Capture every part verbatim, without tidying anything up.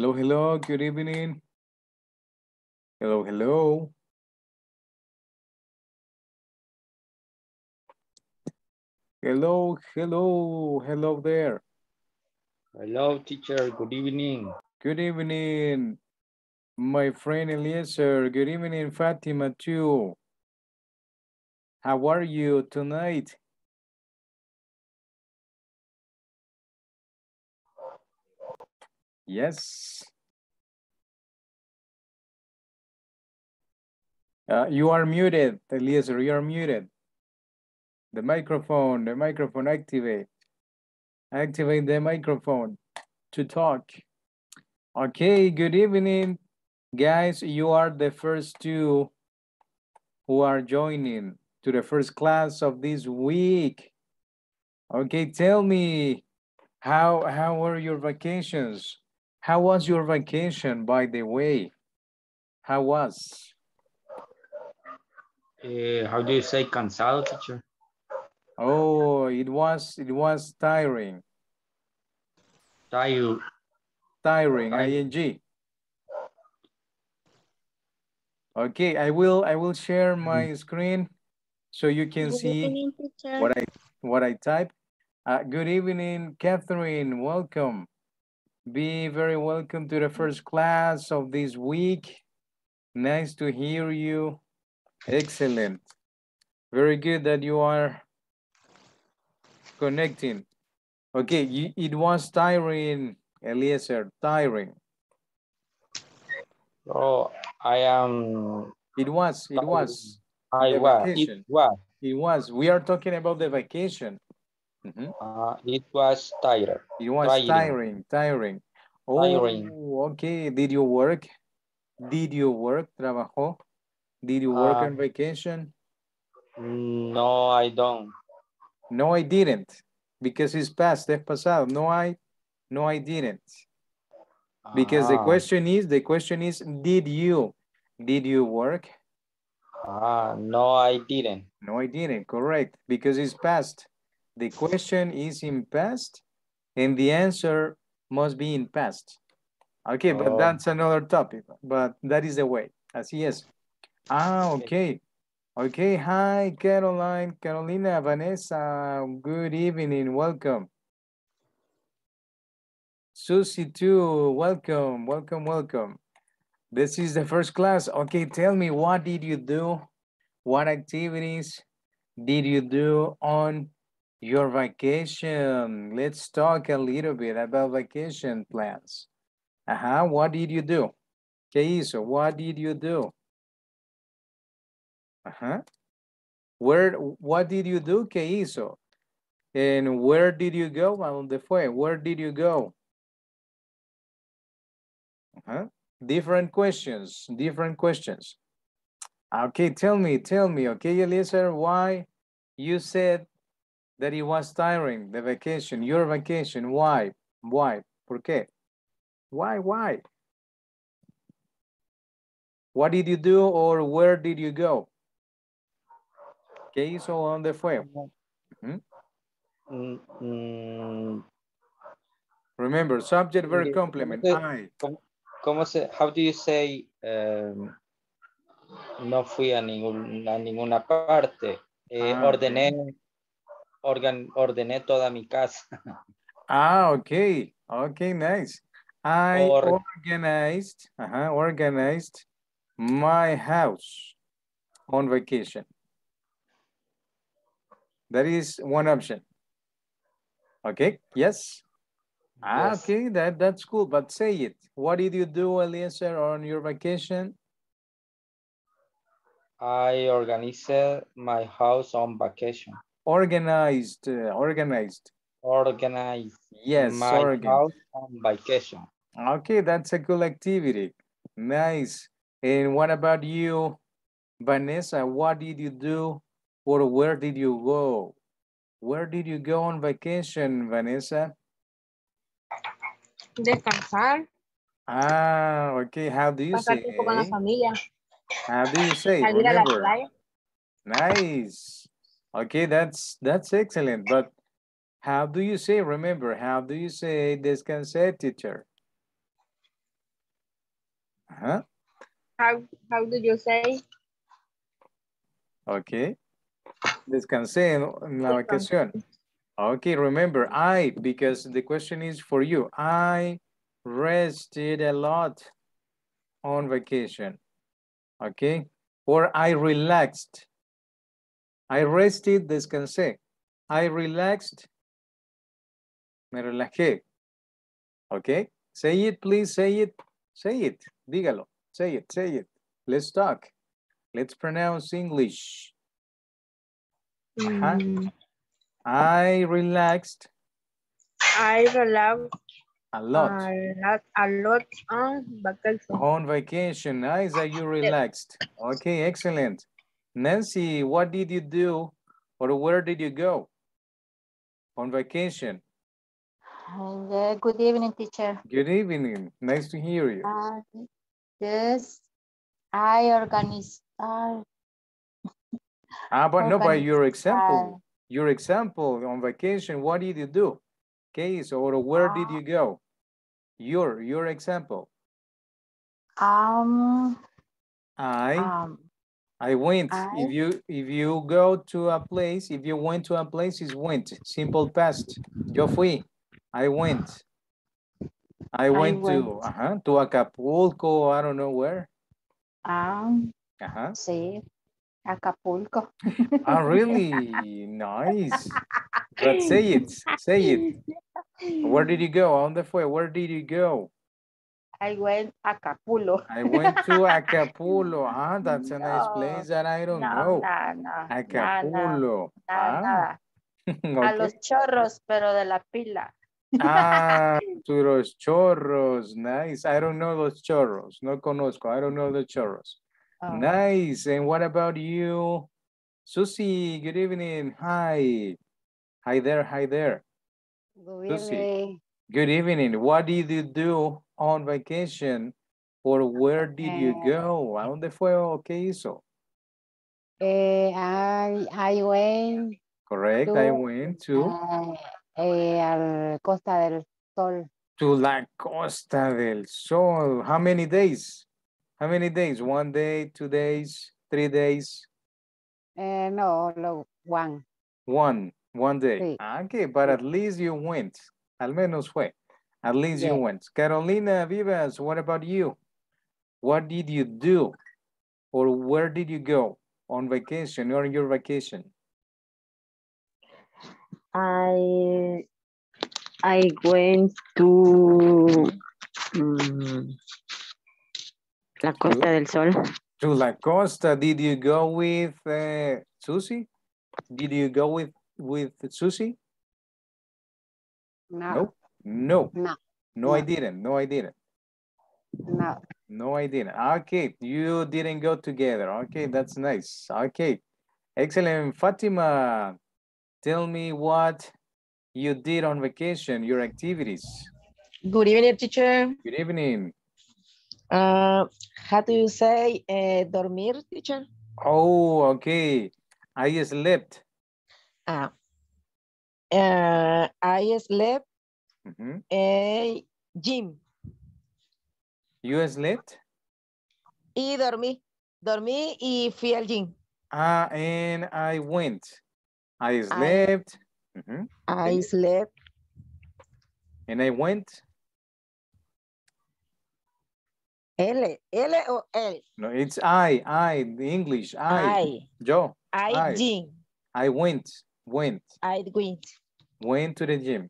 Hello, hello, good evening. Hello, hello. Hello, hello, hello there. Hello, teacher, good evening. Good evening, my friend Eliezer. Good evening, Fatima, too. How are you tonight? Yes. Uh, you are muted, Eliezer, you are muted. The microphone, the microphone, activate. Activate the microphone to talk. Okay, good evening. Guys, you are the first two who are joining to the first class of this week. Okay, tell me, how, how were your vacations? How was your vacation, by the way? How was? Uh, how do you say cansado, teacher? Oh, it was it was tiring. Tired. Tiring. I N G. Okay, I will I will share my screen so you can see what I what I type. Uh, good evening, Catherine. Welcome. Be very welcome to the first class of this week. Nice to hear you. Excellent. Very good that you are connecting. Okay, you, it was tiring, Eliezer, tiring. Oh, I am... It was, it was. I was, it was. It was. We are talking about the vacation. Mm-hmm. uh, it was tired. It was tiring, tiring. tiring. Oh, tiring. Okay. Did you work? Did you work? Trabajó? Did you work uh, on vacation? No, I don't. No, I didn't. Because it's past, es pasado. No, I, no, I didn't. Because ah. the question is, the question is, did you, did you work? Ah, no, I didn't. No, I didn't. Correct. Because it's past. The question is in past, and the answer must be in past. Okay, but oh. that's another topic, but that is the way. Así es. Ah, okay. Okay, hi, Caroline, Carolina, Vanessa. Good evening, welcome. Susie, too, welcome, welcome, welcome. This is the first class. Okay, tell me, what did you do? What activities did you do on your vacation? Let's talk a little bit about vacation plans. Uh-huh. What did you do? ¿Qué hizo? What did you do? Uh-huh. Where, what did you do? ¿Qué hizo? And where did you go? ¿A dónde fue? Where did you go? Uh-huh. Different questions, different questions. Okay, tell me, tell me, okay, Eliezer, why you said that it was tiring, the vacation, your vacation. Why? Why? ¿Por qué? Why? Why? What did you do or where did you go? ¿Qué hizo? ¿Dónde fue? Mm-hmm. Mm-hmm. Remember, subject, verb, complement. ¿Cómo se, how do you say, um, no fui a, ningún, a ninguna parte? Eh, ah, ordené. Okay. Organ, ordené toda mi casa. Ah, okay. Okay, nice. I or, organized, uh-huh, organized my house on vacation. That is one option. Okay, yes. yes. Ah, okay, that, that's cool, but say it. What did you do, Eliezer, on your vacation? I organized my house on vacation. Organized, uh, organized. Organized. Yes, my organized. House on vacation. Okay, that's a cool activity. Nice. And what about you, Vanessa? What did you do or where did you go? Where did you go on vacation, Vanessa? Descansar. Ah, okay. How do you Pasar say? Con la familia. How do you say? Salir a la playa. Nice. Okay, that's that's excellent. But how do you say, remember, how do you say descansé, teacher? Uh-huh. How, how do you say? Okay. Descansé en la vacación. Okay, remember, I, because the question is for you. I rested a lot on vacation. Okay? Or I relaxed. I rested, descansé. I relaxed. Me relajé. Okay? Say it, please, say it. Say it. Dígalo. Say it, say it. Let's talk. Let's pronounce English. Uh-huh. Mm. I relaxed. I relaxed. A lot. A lot, a lot on vacation. On vacation. Nice that you relaxed. Okay, excellent. Nancy, what did you do or where did you go on vacation? Hello. Good evening, teacher. Good evening. Nice to hear you. Uh, yes, I organized. Uh, ah, but organized, no, by your example. Uh, Your example on vacation, what did you do? Case or where uh, did you go? Your your example. Um I um, I went. I, if you if you go to a place, if you went to a place, is went. Simple past. Yo fui. I went. I went, I went. to uh-huh to Acapulco, I don't know where. Um uh-huh. See. Acapulco. Oh, really? Nice. But say it. Say it. Where did you go? On the phone. Where did you go? I went Acapulco. I went to Acapulco. Ah, that's no, a nice place that I don't no, know. No, no, Acapulco. No, no, ah. Okay. A los chorros, pero de la pila. Ah, to los chorros. Nice. I don't know los chorros. No conozco. I don't know the chorros. Oh. Nice. And what about you? Susie, good evening. Hi. Hi there, hi there. Good Susie. Evening. Good evening. What did you do on vacation? Or where did uh, you go? ¿A dónde fue o qué hizo? Uh, I, I went. Correct, to, I went to. Uh, uh, Costa del Sol. To la Costa del Sol. How many days? How many days? One day, two days, three days? Uh, no, no, one. One, one day. Sí. Okay, but at least you went. Al menos fue. At least yeah. you went. Carolina Vivas, what about you? What did you do? Or where did you go on vacation or your vacation? I, I went to... Um, La Costa del Sol. To La Costa, did you go with uh, Susie? Did you go with, with Susie? No. No. No. No. No, I didn't. No, I didn't. No. No, I didn't. Okay, you didn't go together. Okay, that's nice. Okay, excellent. Fatima, tell me what you did on vacation, your activities. Good evening, teacher. Good evening. Uh, how do you say uh, dormir, teacher? Oh, okay. I slept. Uh, uh, I slept mm-hmm. a gym. You slept? Y dormí. Dormí y fui al gym. Ah, and I went. I slept. I, mm-hmm. I slept. And I went. L, L or L? No, it's I, I, the English, I. I. Yo. I, I. Gym. I went, went. I went. Went to the gym.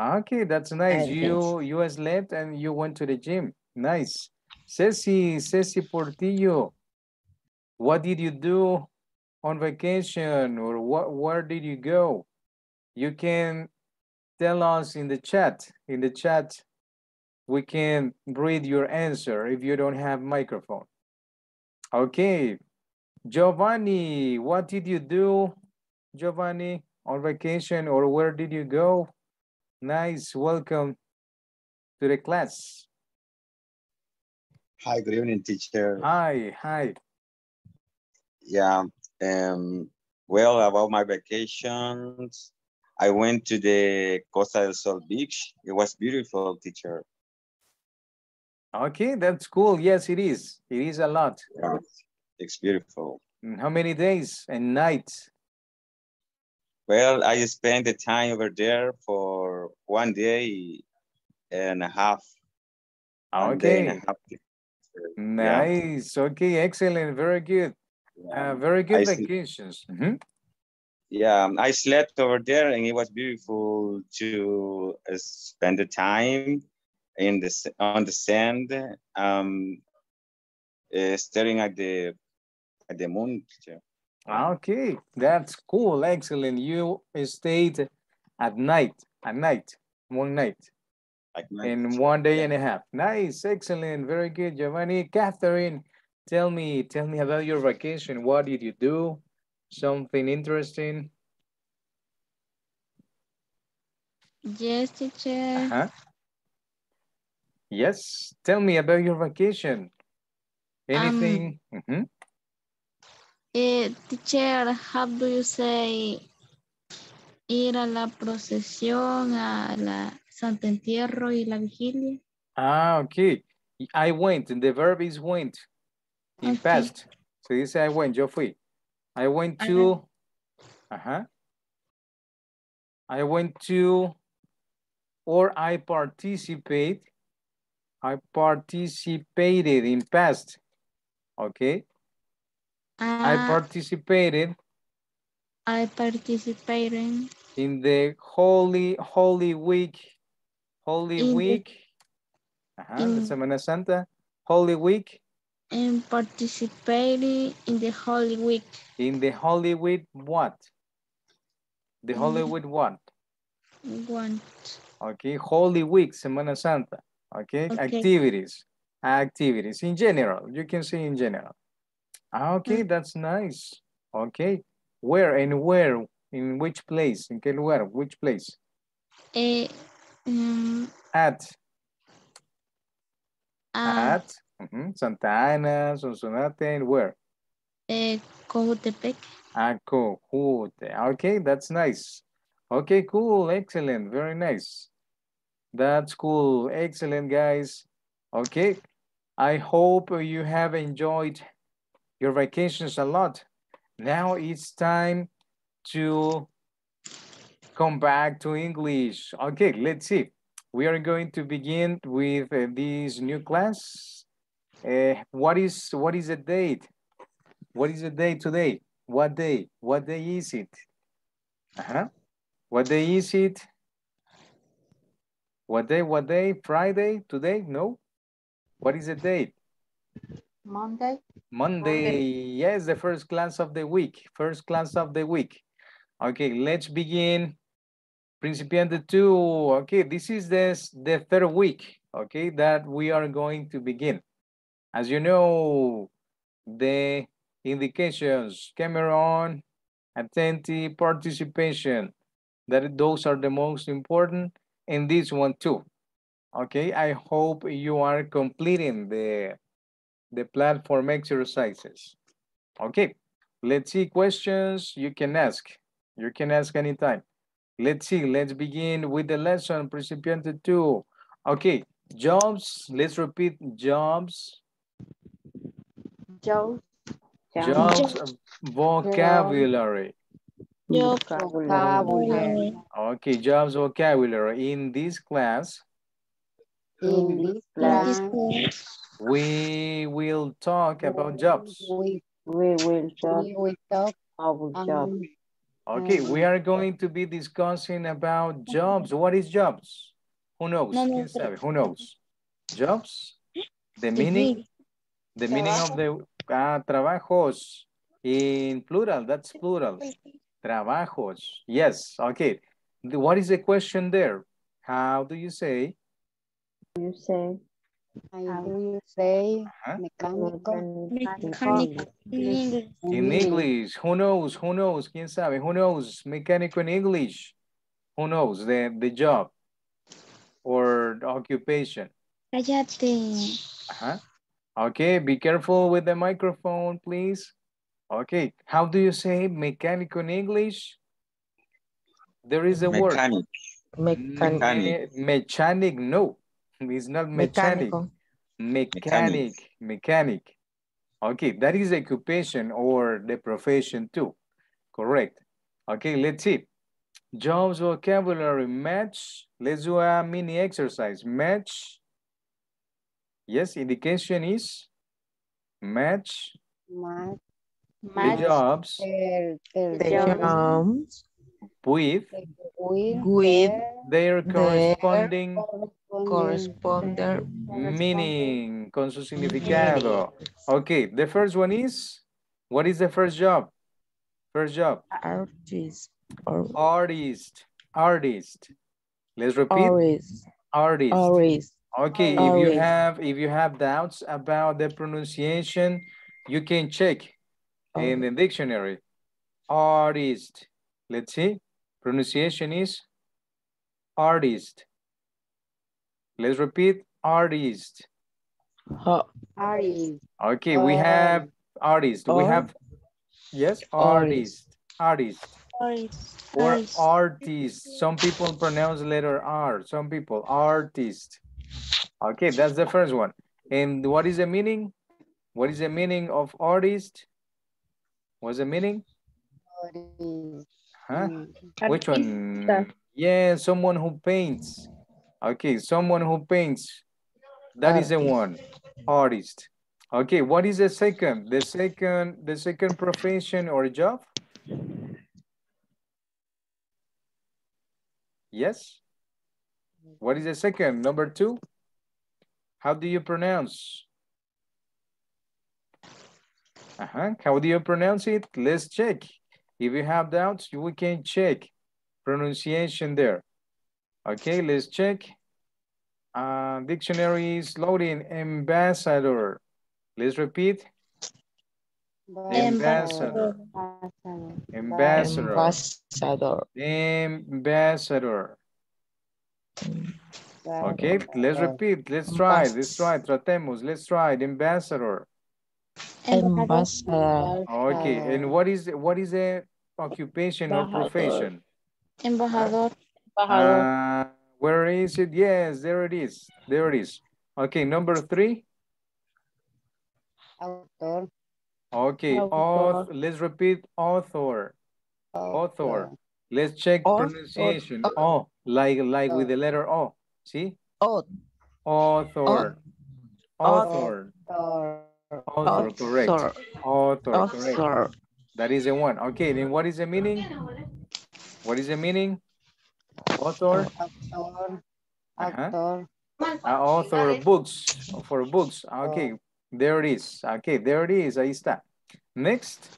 Okay, that's nice. I you went. You slept and you went to the gym. Nice. Ceci, Ceci Portillo, what did you do on vacation or what? Where did you go? You can tell us in the chat, in the chat. We can read your answer if you don't have microphone. Okay. Giovanni, what did you do, Giovanni, on vacation or where did you go? Nice, welcome to the class. Hi, good evening, teacher. Hi, hi. Yeah, um, well, about my vacations, I went to the Costa del Sol beach. It was beautiful, teacher. Okay, that's cool. Yes, it is. It is a lot. Yeah, it's beautiful. And how many days and nights? Well, I spent the time over there for one day and a half. Okay. Day and a half. Nice. Yeah. Okay, excellent. Very good. Yeah. Uh, very good I vacations. Mm-hmm. Yeah, I slept over there and it was beautiful to spend the time in the, on the sand, um, uh, staring at the, at the moon. Okay, that's cool. Excellent. You stayed at night, at night, one night, at night. In one day and a half. Nice. Excellent. Very good, Giovanni. Catherine, tell me, tell me about your vacation. What did you do? Something interesting? Yes, teacher. Uh-huh. Yes, tell me about your vacation. Anything? Um, mm-hmm. eh, teacher, how do you say ir a la procesión, a la Santo Entierro y la Vigilia? Ah, okay. I went, and the verb is went in okay. past. So you say I went, yo fui. I went to, uh-huh. I went to, or I participate, I participated in past, okay? Uh, I participated. I participated. In the Holy, Holy Week, Holy in Week, the, uh-huh, in, the Semana Santa, Holy Week. And participating in the Holy Week. In the Holy Week what? The Holy Week what? What? Okay, Holy Week, Semana Santa. Okay? Okay, activities, activities in general. You can say in general. Okay, that's nice. Okay, where and where? In which place? In qué lugar? Which place? Eh, um, at. Uh, at. Mm-hmm. Santa Ana, Sonsonate, and where? Uh, Cojutepec. Ah, Cojutepec. Okay, that's nice. Okay, cool, excellent, very nice. That's cool, excellent, guys. Okay, I hope you have enjoyed your vacations a lot. Now it's time to come back to English. Okay, let's see. We are going to begin with uh, this new class. Uh, what is what is the date? What is the day today? What day? What day is it? Uh-huh. What day is it? What day? What day? Friday? Today? No. What is the date? Monday. Monday. Monday. Yes, the first class of the week. First class of the week. Okay, let's begin. Principiante two. Okay, this is this the third week. Okay, that we are going to begin. As you know, the indications, camera on, attentive, participation, that those are the most important, and this one too. Okay, I hope you are completing the, the platform exercises. Okay, let's see questions you can ask. You can ask anytime. Let's see, let's begin with the lesson, Principiante two. Okay, jobs, let's repeat jobs. Jobs, jobs, vocabulary. Vocabulary. Okay, jobs, vocabulary. In this class, in this class, we will talk about jobs. We, we will talk, we will talk about jobs. Okay, we are going to be discussing about jobs. What is jobs? Who knows? Who knows? Jobs? The meaning? The meaning of the uh, trabajos in plural, that's plural. Trabajos, yes, okay. The, what is the question there? How do you say? You say, how do you say uh-huh. mecánico? Mecánico. Mecánico. In English, who knows, who knows, ¿quién sabe? Who knows, mechanic in English? Who knows the, the job or the occupation? Cállate. Uh-huh. Okay, be careful with the microphone, please. Okay, how do you say mechanic in English? There is a mechanic. word. Mechanic. Mechanic, no, it's not mechanic. Mechanical. Mechanic, mechanic. Mechanic. Okay, that is occupation or the profession too. Correct. Okay, let's see. Jobs vocabulary match. Let's do a mini exercise. Match. Yes, indication is match. Match. The jobs. The, the, the jobs. With, with, with their corresponding, corresponding meaning, con su significado. Okay, the first one is, what is the first job? First job. Artist. Artist. Artist. Let's repeat. Artist. Artist. Artist. Okay, Artist. if you have if you have doubts about the pronunciation, you can check Artist. in the dictionary. Artist. Let's see. Pronunciation is artist. Let's repeat. Artist. Artist. Okay, we have artist. We have, yes, artist. Artist. Artist. Or artist. Some people pronounce letter R. Some people, artist. Okay, that's the first one. And what is the meaning? What is the meaning of artist? What's the meaning? Huh? Which one? Yeah, someone who paints. Okay, someone who paints. That is the one. Artist. Okay, what is the second? The second, the second profession or job? Yes. What is the second? Number two. How do you pronounce? Uh-huh. How do you pronounce it? Let's check. If you have doubts, we can check pronunciation there. Okay, let's check. Uh, dictionary is loading. Ambassador. Let's repeat. Ambassador. Ambassador. Ambassador. Ambassador. Okay, let's repeat. Let's try. Let's try. Tratemos. Let's try. Ambassador. Ambassador. Okay, and what is what is the occupation or profession? Embajador. Uh, where is it? Yes, there it is. There it is. Okay, number three. Author. Okay, author. Let's repeat author. Author. Let's check pronunciation. Oh, like like with the letter O. See? Author. Author. Author. Author, correct. Author, correct. That is the one. Okay, then what is the meaning? What is the meaning? Author. Author. Uh-huh. uh, author books, for books. Okay, there it is. Okay, there it is. Ahí está. Next,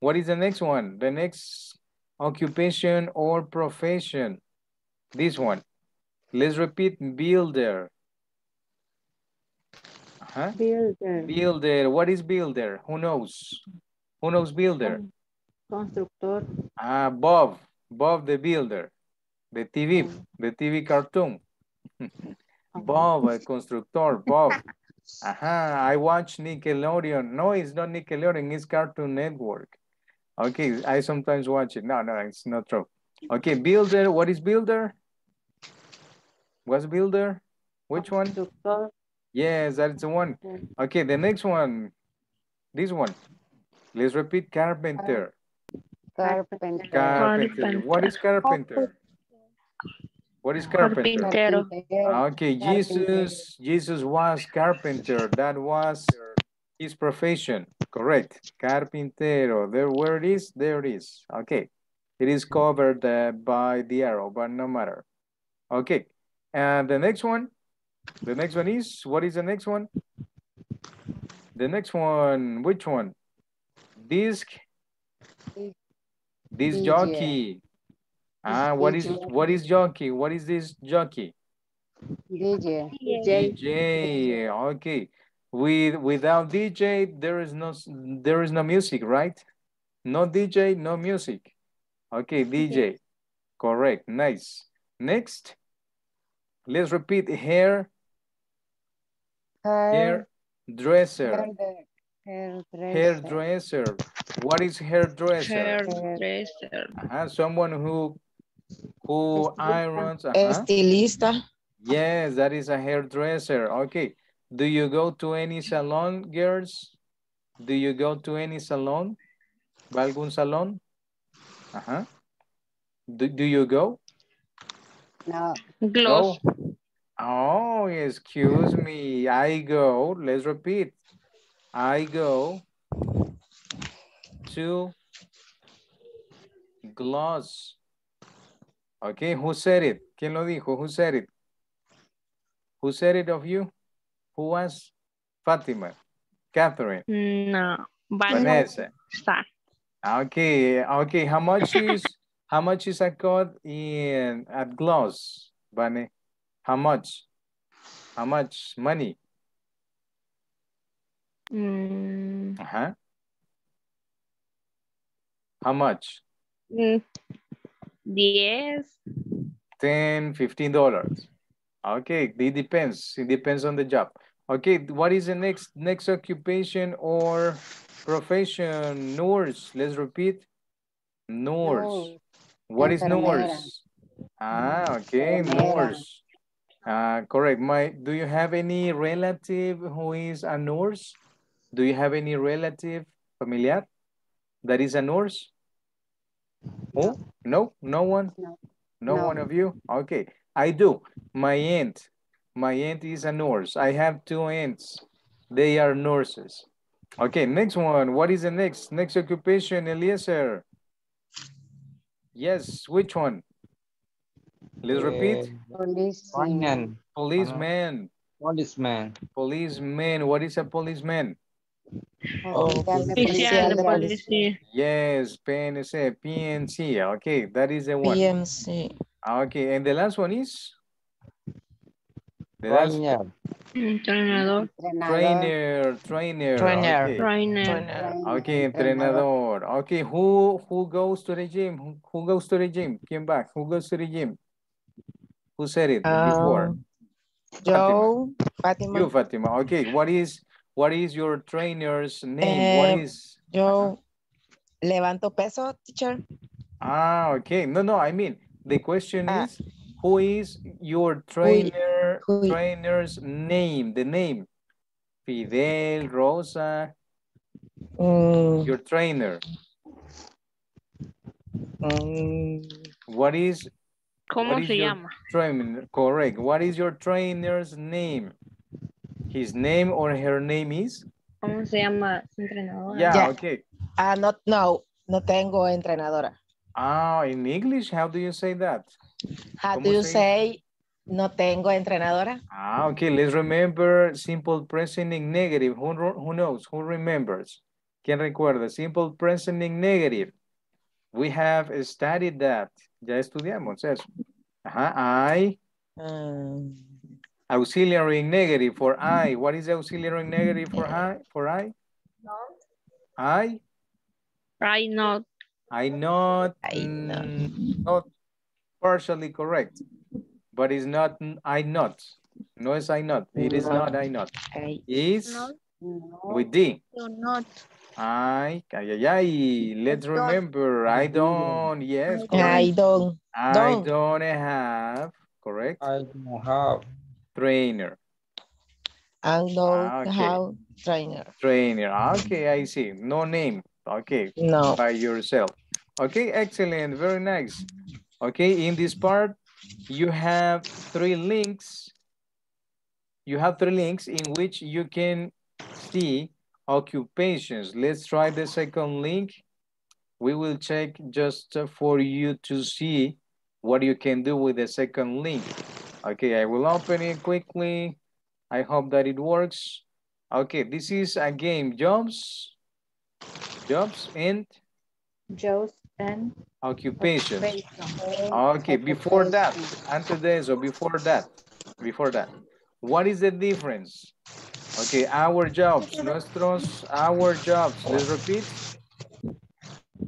what is the next one? The next occupation or profession. This one. Let's repeat builder. Huh? Builder. Builder. What is builder? Who knows? Who knows builder? Constructor. Ah, Bob. Bob the Builder. The T V. Mm. The T V cartoon. Bob, a constructor. Bob. Aha, I watch Nickelodeon. No, it's not Nickelodeon. It's Cartoon Network. Okay, I sometimes watch it. No, no, it's not true. Okay, builder. What is builder? What's builder? Which one? Constructor. Yes, that's the one. Okay, the next one. This one. Let's repeat carpenter. Carpenter. Carpenter. Carpenter. What is carpenter? What is carpenter? Carpintero. Okay, Carpintero. Jesus. Jesus was carpenter. That was his profession. Correct. Carpintero. There, where it is, there it is. Okay. It is covered uh, by the arrow, but no matter. Okay. And the next one. The next one is, what is the next one? The next one, which one? Disc. Disc jockey. Ah, what is, what is jockey? What is this jockey? D J. D J. Okay. With, without D J, there is no, there is no music, right? No D J, no music. Okay, D J. Correct. Nice. Next. Let's repeat hair. Hairdresser. Hair, hairdresser. What is hairdresser? Hairdresser. Uh-huh. Someone who who irons. Uh-huh. Estilista. Yes, that is a hairdresser. Okay. Do you go to any salon, girls? Do you go to any salon? ¿Va algún salón? Ajá. Do, do you go? No. Gloss. Oh. Oh, excuse me. I go. Let's repeat. I go to gloss. Okay, who said it? ¿Quién lo dijo? Who said it? Who said it of you? Who was? Fatima. Catherine. No. Vanessa. Vanessa. Okay, okay. How much is how much is a code in at gloss, Vane? How much? How much money? Mm. Uh-huh. How much? Mm. Yes. Ten, fifteen dollars. Okay, it depends. It depends on the job. Okay, what is the next next occupation or profession? Nurse. Let's repeat. Nurse. No. What is nurse? Ah, okay, nurse. Uh, correct. My, do you have any relative who is a nurse? Do you have any relative, familiar, that is a nurse? Oh, no, no one? No, no, no one of you? Okay, I do. My aunt. My aunt is a nurse. I have two aunts. They are nurses. Okay, next one. What is the next? Next occupation, Eliezer. Yes, which one? Let's repeat. Policeman. Policeman. Policeman. Policeman. What is a policeman? Oh, Oficial de Policía. Yes, P N C, P N C. Okay, that is the one. P N C. Okay, and the last one is? Trainer. Entrenador. Trainer, trainer. Trainer. Okay. Trainer. Trainer. Okay, entrenador. Okay, who who goes to the gym? Who, who goes to the gym? Came back. Who goes to the gym? Who said it um, before? Joe. Fatima. Fatima. You, Fatima. Okay, what is what is your trainer's name? Uh, what is Joe? Levanto peso, teacher. Ah, okay. No, no. I mean, the question ah. is. Who is your trainer, who, who, trainer's name? The name. Fidel, Rosa. Um, your trainer. Um, what is, ¿Cómo what is se your llama? Trainer? Correct. What is your trainer's name? His name or her name is? ¿Cómo se llama su entrenadora? Yeah, yeah, okay. Uh, not, no, no tengo entrenadora. Ah, in English, how do you say that? How do you say, no tengo entrenadora? Ah, okay, let's remember simple present in negative. Who, who knows? Who remembers? ¿Quién recuerda? Simple present in negative. We have studied that. Ya estudiamos eso. Ajá, I. Um, auxiliary negative for I. What is the auxiliary negative for I? For I? No. I? I not. I not. I not. Not. Partially correct, but it's not I not. No, it's I not. It is not I not. Is with D. Not. I, ay, ay, let's remember. I don't. Yes. Correct. I don't. I don't have. Correct. I don't have. Trainer. I don't okay. have trainer. Trainer. Okay, I see. No name. Okay. No. By yourself. Okay, excellent. Very nice. Okay, in this part, you have three links. You have three links in which you can see occupations. Let's try the second link. We will check just for you to see what you can do with the second link. Okay, I will open it quickly. I hope that it works. Okay, this is a game. Jobs, jobs and... Jobs and... Occupation. Okay, before that, antes de eso, before that, before that, what is the difference? Okay, our jobs, nuestros, our jobs, let's repeat.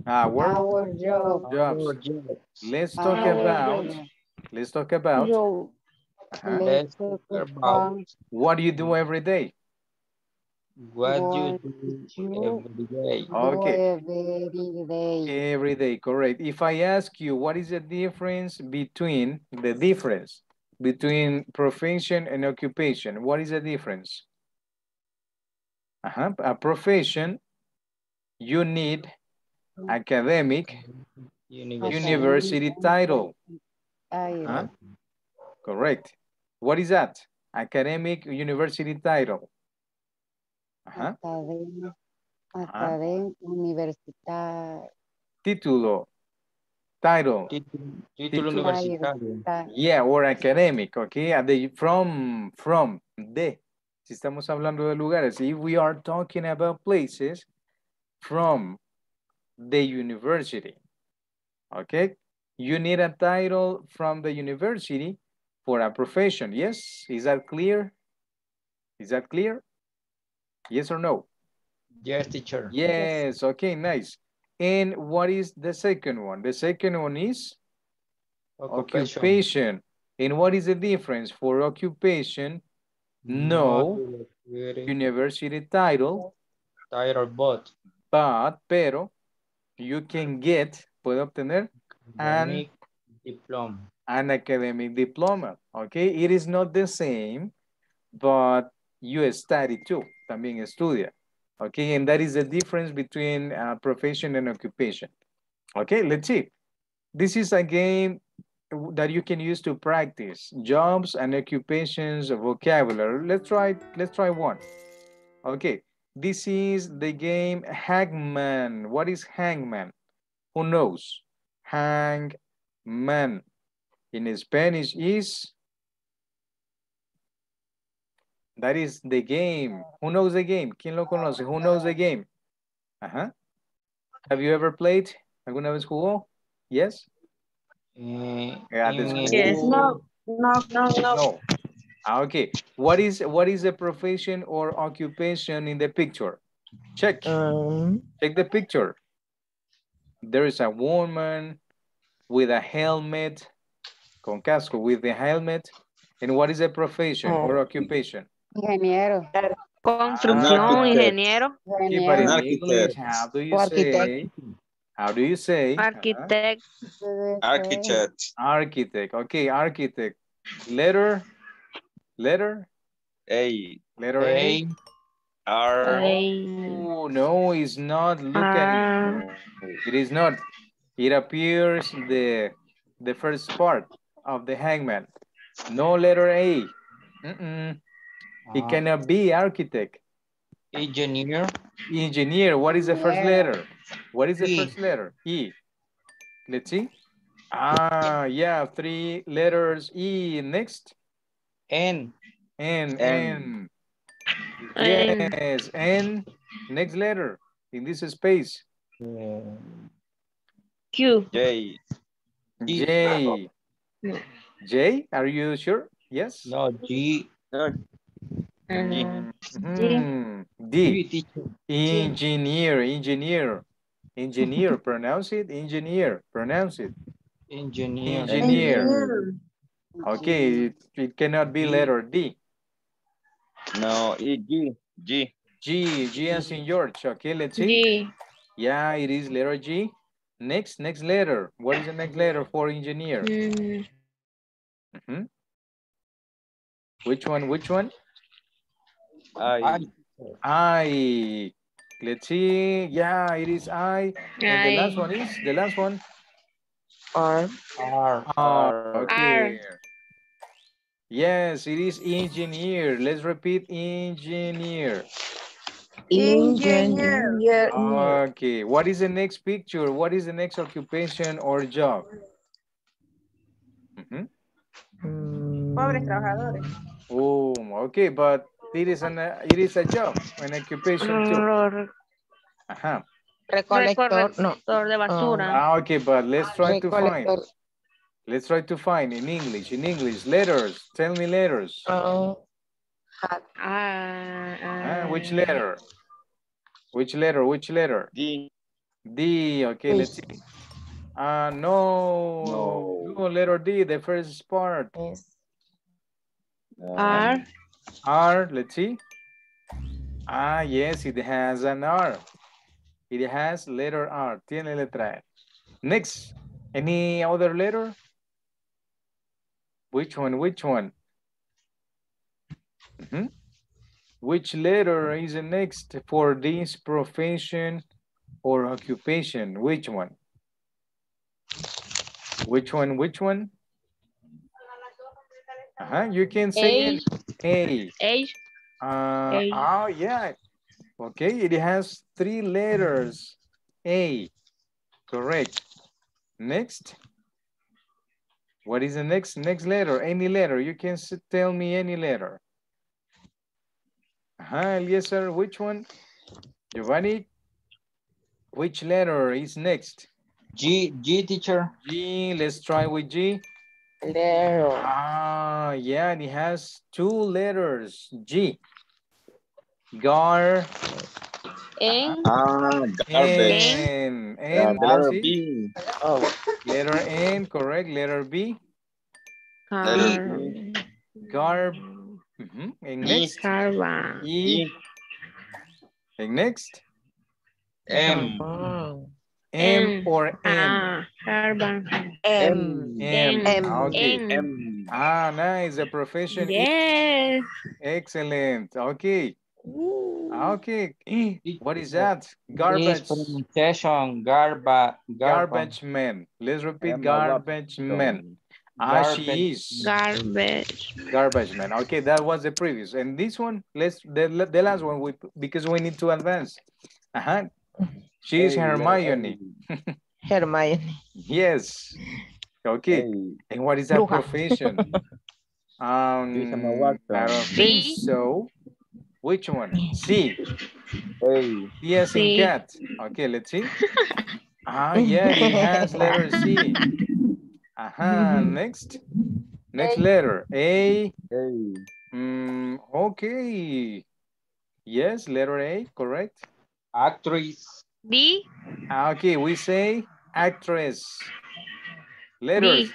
Our, our job. jobs. Our job. Let's talk our about, job. let's talk about, uh-huh. let's talk about, what do you do every day? What, what you do every day. Okay. Every day. Every day, correct. If I ask you, what is the difference between, the difference between profession and occupation? What is the difference? uh-huh, a profession, you need academic university, university title. Uh-huh. Correct. What is that? Academic university title. Uh-huh. Academic, academic uh-huh. universita... Título. Title. Título, título universitario. Yeah, or academic, okay? From, from, de. Si estamos hablando de lugares, if we are talking about places, from the university, okay? You need a title from the university for a profession, yes? Is that clear? Is that clear? Yes or no? Yes, teacher. Yes, okay, nice. And what is the second one? The second one is occupation. occupation. And what is the difference for occupation? No, no university title. Title, but. But, pero, you can get, puede obtener, an, diploma. an academic diploma. Okay, it is not the same, but you study too. También estudia. Okay, and that is the difference between uh, profession and occupation. Okay, let's see. This is a game that you can use to practice jobs and occupations vocabulary. Let's try, let's try one. Okay, this is the game Hangman. What is hangman? Who knows? Hangman. In Spanish is... That is the game. Who knows the game? ¿Quién lo conoce? Who knows the game? Uh-huh. Have you ever played? ¿Alguna vez jugó? Yes? Mm, yes. No. No, no, no. No. Okay. What is what is the profession or occupation in the picture? Check. Um, Check the picture. There is a woman with a helmet, con casco, with the helmet. And what is the profession oh. or occupation? Ingeniero. Construcción, ingeniero. Okay, but in English, how do you architect. say? How do you say? Architect. Uh, architect. Architect. Okay, architect. Letter. Letter. A. Letter A. A. R. A. Oh, no, it's not. Look R. at it. It is not. It appears the the first part of the hangman. No letter A. Mm-mm. It cannot be architect. Engineer. Engineer. What is the first yeah. letter? What is the e. first letter? E. Let's see. Ah, yeah. Three letters E. Next. N. N. N. N. Yes. N. Next letter in this space. Q. J. J. J. J, are you sure? Yes? No, G. No. Mm -hmm. D. D. Engineer, engineer. Engineer, pronounce it. Engineer, pronounce it. Engineer. Engineer. Okay, it, it cannot be letter D. No, it, G. G. G, G as in George. Okay, let's see. G. Yeah, it is letter G. Next, next letter. What is the next letter for engineer? Mm. Mm-hmm. Which one? Which one? I. I. Let's see. Yeah, it is I. I. And the last one is the last one. R. R. R. Okay. R. Yes, it is engineer. Let's repeat engineer. Engineer. engineer. Okay. What is the next picture? What is the next occupation or job? Mm-hmm. Pobres trabajadores. Oh, okay, but it is an uh, it is a job, an occupation too. Uh-huh. Recolector, no. de basura. Ah, okay, but let's try to find. Let's try to find in English. In English, letters. Tell me letters. Uh, uh, uh, which letter? Which letter? Which letter? D. D. Okay, let's see. Uh, no. no, no, letter D, the first part. Yes. Um, R. R, let's see. Ah, yes, it has an R. It has letter R. Tiene letra R. Next, any other letter? Which one, which one? Mm-hmm. Which letter is the next for this profession or occupation? Which one? Which one? Which one? Uh-huh. You can say it. A. A. Uh, A. Oh, yeah. Okay, it has three letters. A. Correct. Next. What is the next next letter? Any letter. You can tell me any letter. Uh-huh. Yes, sir. Which one? Giovanni? Which letter is next? G, G teacher. G, let's try with G. Letter. Ah, yeah, and it has two letters, G. Gar. N. Ah, garbage. N. N. Letter B. Oh. Letter N, correct. Letter B. Car. Garb. Mm-hmm. And next. E. E. And next. M. M, M or N? Urban. M. M. M. Okay. M. M. Ah, nice. A profession. Yes. Excellent. Okay. Ooh. Okay. What is that? Garbage. Pronunciation. Garba. Garbage man. Let's repeat. Garbage man. Ah, she is. Garbage. Garbage man. Okay, that was the previous. And this one, let's the, the last one, we, because we need to advance. Uh huh. She is hey, Hermione. Hey. Hermione. Yes. Okay. Hey. And what is that Luja. Profession? um, I don't think so. Which one? C. Hey. Yes, C. And cat. Okay, let's see. Ah, yeah, it has letter C. Aha, next. Next hey. Letter. A. Hey. Mm, okay. Yes, letter A, correct. Actress. B. Okay, we say actress. Letters.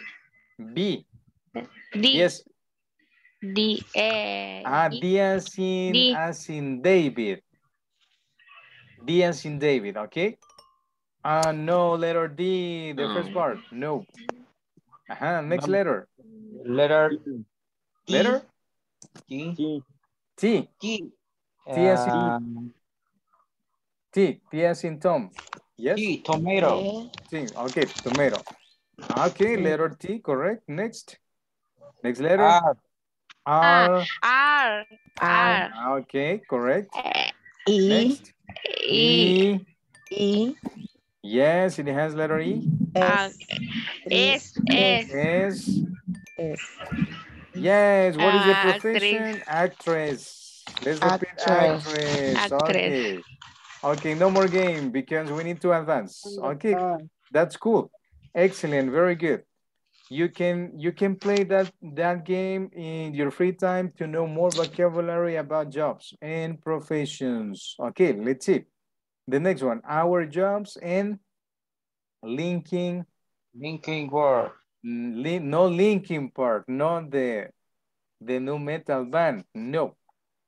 B. B. D. Yes. D. A. Ah, D as in, D. As in David. D as in David, okay? Uh, no, letter D, the mm. first part. No. Uh-huh, next letter. Letter. T. Letter? T. T. T. T. T as in... Um, T, T as in Tom. Yes. T, tomato. T, okay, tomato. Okay, letter T, correct. Next. Next letter. R. R. R. R. Okay, correct. E. Next. E. E. Yes, it has letter E. S. S. S. S. Yes, what is your profession? Actress. Let's repeat actress. Actress. Okay, no more game because we need to advance. Okay, that's cool. Excellent, very good. You can you can play that, that game in your free time to know more vocabulary about jobs and professions. Okay, let's see. The next one, our jobs and linking. Linking word. Li no linking part, not the, the new metal band, no.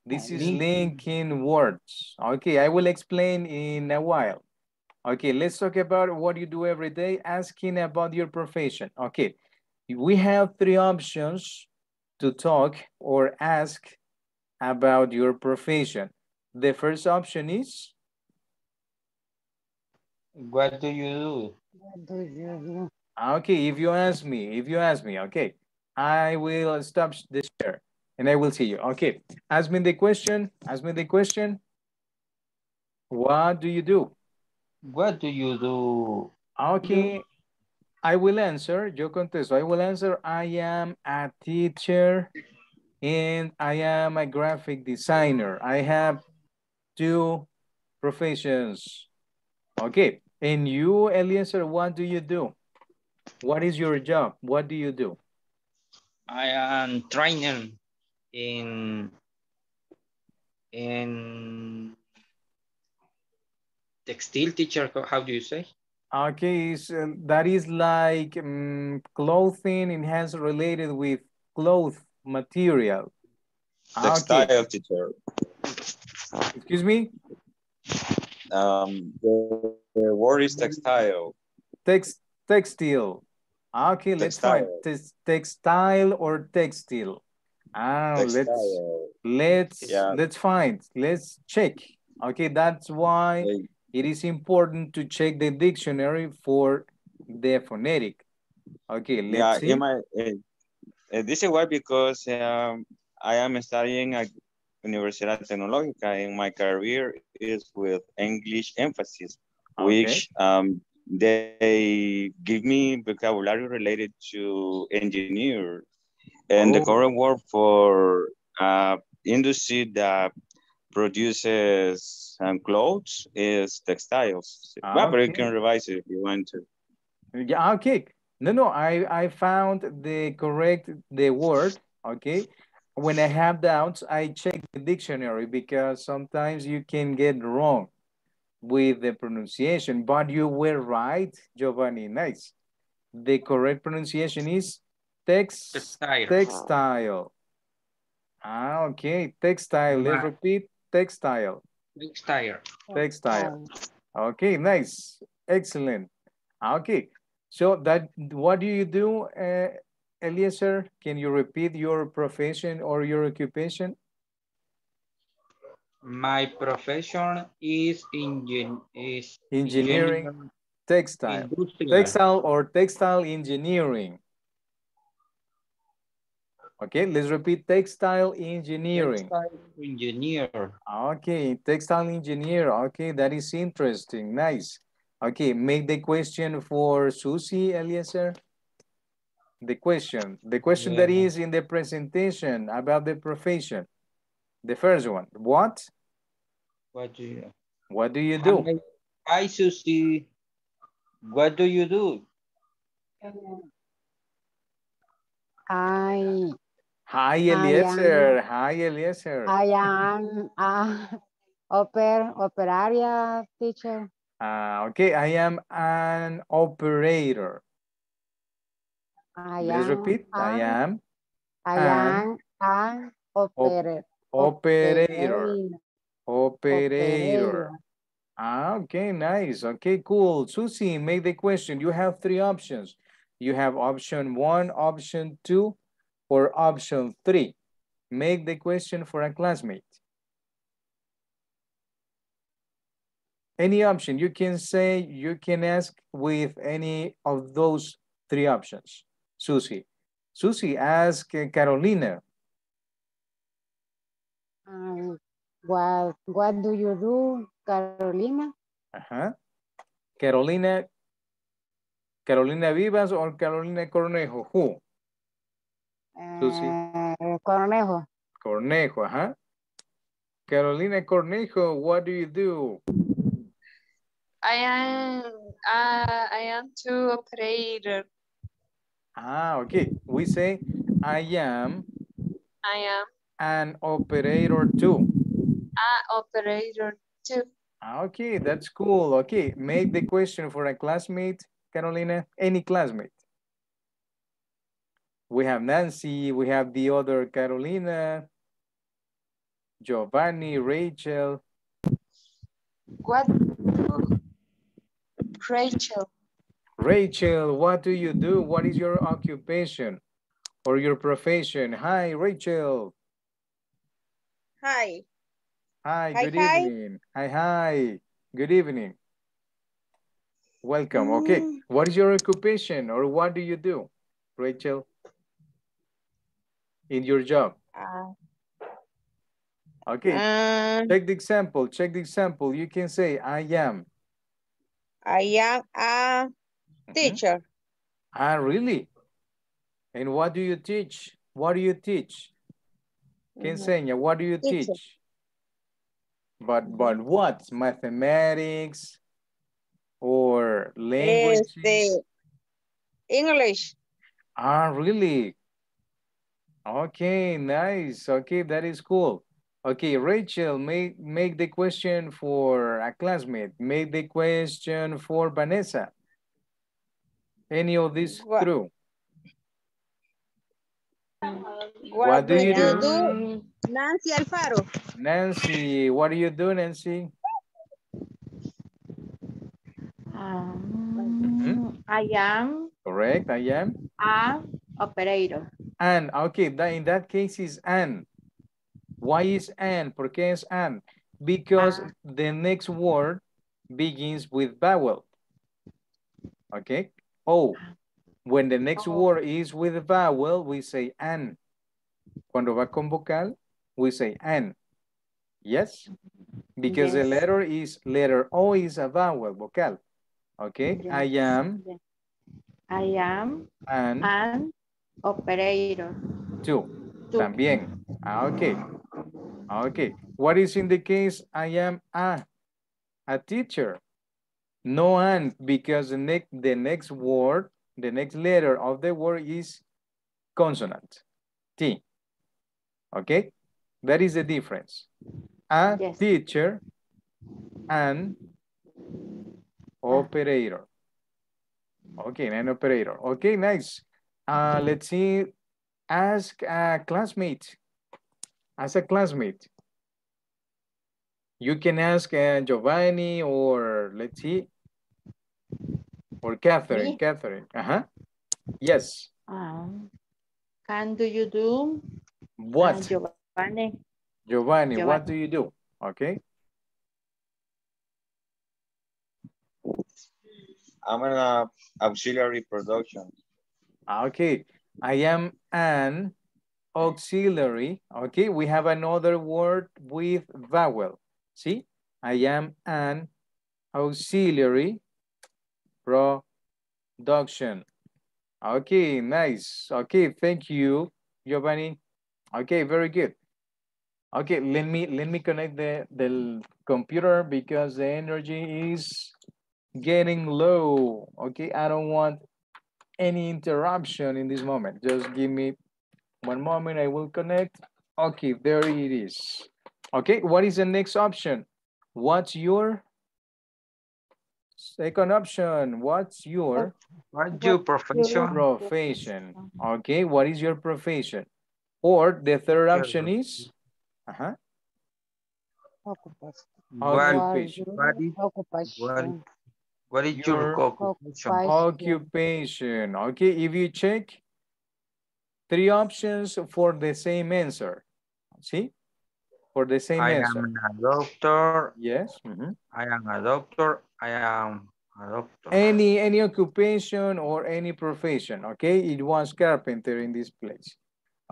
This is linking words. Okay, I will explain in a while. Okay, let's talk about what you do every day, asking about your profession. Okay, we have three options to talk or ask about your profession. The first option is? What do you do? What do you do? Okay, if you ask me, if you ask me, okay, I will stop the share. And I will see you. Okay, ask me the question, ask me the question. What do you do? What do you do? Okay, I will answer, yo contesto, I will answer, I am a teacher and I am a graphic designer. I have two professions. Okay, and you, Eliezer, what do you do? What is your job? What do you do? I am trainer. In in textile teacher, how do you say? Okay, so that is like um, clothing, it has related with cloth material. Textile okay. teacher. Excuse me? Um, the, the word is textile. Text, textile. Okay, textile. Let's try. Tex, textile or textile. Ah, let's let's yeah. let's find. Let's check. Okay, that's why it is important to check the dictionary for the phonetic. Okay, let's yeah, see. Yeah, my, uh, this is why, because um, I am studying at Universidad Tecnológica, and my career is with English emphasis, okay. which um, they give me vocabulary related to engineer. And oh. the current word for uh, industry that produces um, clothes is textiles. Okay. Well, but you can revise it if you want to. Yeah, okay. No, no, I, I found the correct, the word, okay? When I have doubts, I check the dictionary, because sometimes you can get wrong with the pronunciation, but you were right, Giovanni, nice. The correct pronunciation is text, textile. Textile. Ah, okay, textile, let's repeat, textile. Textile. Textile, okay, nice, excellent, okay. So that, what do you do, uh, Eliezer? Can you repeat your profession or your occupation? My profession is, engin is engineering, engineering, textile, industrial. textile or textile engineering. Okay, let's repeat textile engineering. Textile engineer. Okay, textile engineer. Okay, that is interesting. Nice. Okay, make the question for Susie, Eliezer. The question, the question yeah. that is in the presentation about the profession. The first one, what? What do you, what do, you do? Hi, hi, Susie. What do you do? Hi. Hi, Eliezer. Hi, Eliezer. I am a oper, operaria teacher. Uh, okay, I am an operator. I Let's am, repeat. An, I am. I an, am an operator. Operator. Operator. Operator. Ah, okay, nice. Okay, cool. Susie, make the question. You have three options. You have option one, option two, or option three. Make the question for a classmate. Any option, you can say, you can ask with any of those three options. Susie. Susie, ask Carolina. Um, what, what do you do, Carolina? Uh-huh. Carolina, Carolina Vivas or Carolina Cornejo, who? Uh, Susie. Cornejo. Cornejo, huh? Carolina Cornejo, what do you do? I am, uh, I am two operator. Ah, okay. We say, I am. I am. An operator too. An operator too. Okay, that's cool. Okay, make the question for a classmate, Carolina, any classmate. We have Nancy, we have the other Carolina, Giovanni, Rachel. What? Rachel. Rachel, what do you do? What is your occupation or your profession? Hi, Rachel. Hi. Hi, hi good hi. evening. Hi, hi. Good evening. Welcome. Mm. Okay. What is your occupation or what do you do, Rachel, in your job? Uh, okay. Uh, check the example. Check the example. You can say, I am. I am a teacher. Mm-hmm. Ah, really? And what do you teach? What do you teach? Quinsenia, mm-hmm. what do you teacher. teach? But but what? Mathematics or languages? Yes, English. Ah, really? Okay, nice. Okay, that is cool. Okay, Rachel, make, make the question for a classmate. Make the question for Vanessa. Any of these what, through? What, what do you do? do? Nancy Alfaro. Nancy, what do you do, Nancy? Um, mm-hmm. I am. Correct, I am. A operator. An. Okay, that in that case is an. Why is an? Por qué es an? Because uh. the next word begins with vowel. Okay. Oh, when the next oh. word is with a vowel, we say an. Cuando va con vocal, we say an. Yes? Because yes. the letter is, letter O is a vowel, vocal. Okay? Yes. I am. Yes. I am an, an operator. Two. Two. También. Ah, okay. Okay. What is in the case I am a? A teacher. No an, because the next, the next word, the next letter of the word is consonant, T. Okay? That is the difference. A yes. teacher, an operator. Okay, an operator. Okay, nice. Uh, let's see. Ask a classmate. As a classmate. You can ask uh, Giovanni or let's see. Or Catherine, Me? Catherine. Uh-huh. Yes. Um, can do you do? What? Uh, Giovanni. Giovanni. Giovanni, what do you do? Okay. I'm an uh, auxiliary production. Okay. I am an auxiliary. Okay. We have another word with vowel. See? I am an auxiliary production. Okay, nice. Okay, thank you, Giovanni. Okay, very good. Okay, let me let me connect the, the computer because the energy is getting low. Okay, I don't want any interruption in this moment. Just give me one moment, I will connect. Okay, there it is. Okay, what is the next option? What's your second option, what's your what's your profession? Profession. Okay, what is your profession? Or the third option is uh-huh. occupation. Occupation. Occupation. What is your, your occupation? Occupation. Okay, if you check three options for the same answer. See? For the same I answer. Am a doctor. Yes. Mm-hmm. I am a doctor. I am a doctor. Any any occupation or any profession. Okay. It was carpenter in this place.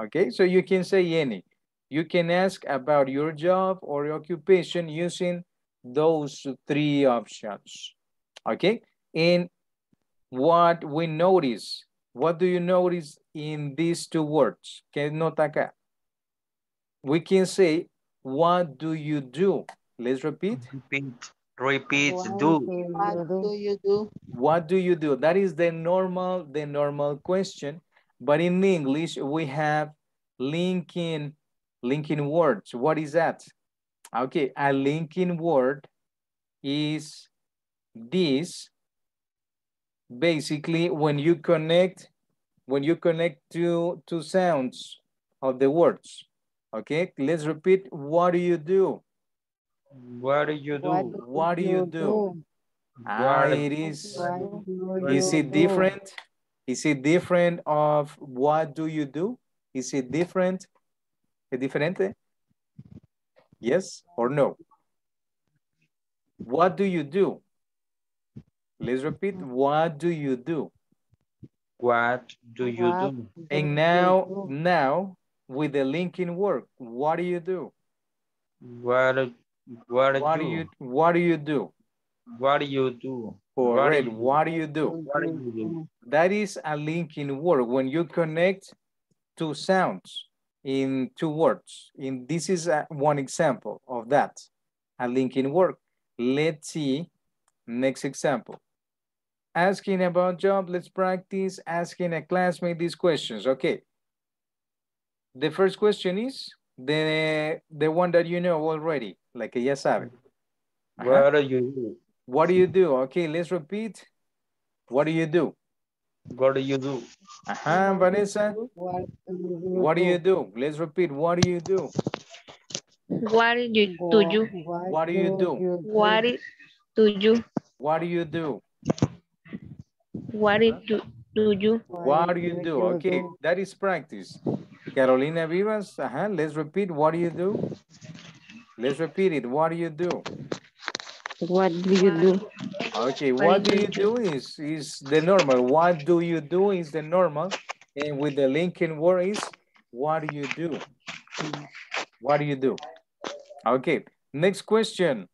Okay. So you can say any. You can ask about your job or your occupation using those three options. Okay. And what we notice. What do you notice in these two words? Que nota acá? We can say. What do you do? Let's repeat. Repeat, repeat what do. What do you do? What do you do? That is the normal, the normal question. But in English, we have linking, linking words. What is that? Okay, a linking word is this. Basically, when you connect, when you connect two, two sounds of the words. Okay, let's repeat. What do you do? What do you do? What do you do? Ah, it is. Is it different? Is it different of what do you do? Is it different? ¿Es diferente? Yes or no? What do you do? Let's repeat. What do you do? What do you do? And now, now. With the linking word, what do you do? What, what, what do you what do you do? What do you do? Correct. What do you do? What do you do? That is a linking word when you connect two sounds in two words. In this is a, one example of that, a linking word. Let's see next example. Asking about job. Let's practice asking a classmate these questions. Okay. The first question is the, the one that you know already, like ya sabe. Uh-huh. What do you do? What do you do? Okay, let's repeat. What do you do? What do you do? Uh-huh, Vanessa. What do you do? What do you do? Let's repeat. What do you do? What do you do? What do you do? What do you do? What do you do? What do you do? What do you do? do you? What do you do? Okay, that is practice. Carolina Vivas, uh-huh. Let's repeat. What do you do? Let's repeat it. What do you do? What do you do? Okay, what do you do is, is the normal. What do you do is the normal. And with the linking word is, what do you do? What do you do? Okay, next question.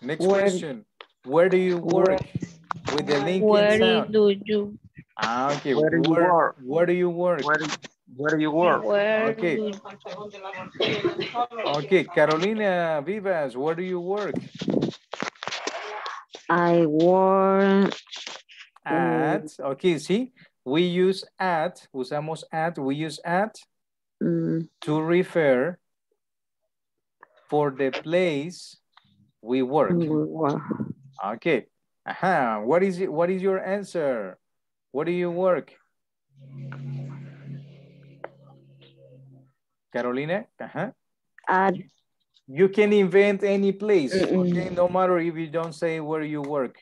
Next where, question. Where do you work? Where, with the linking where sound. Where do you? Ah, okay. Where do you where, work? Where do you work? Where, where do you work? Where okay. Do you... Okay, Carolina Vivas, where do you work? I work at, okay, see, we use at, usamos at, we use at mm. to refer for the place we work. Okay, uh-huh. What is it? What is your answer? Where do you work? Carolina? Uh-huh. At. You can invent any place, okay? No matter if you don't say where you work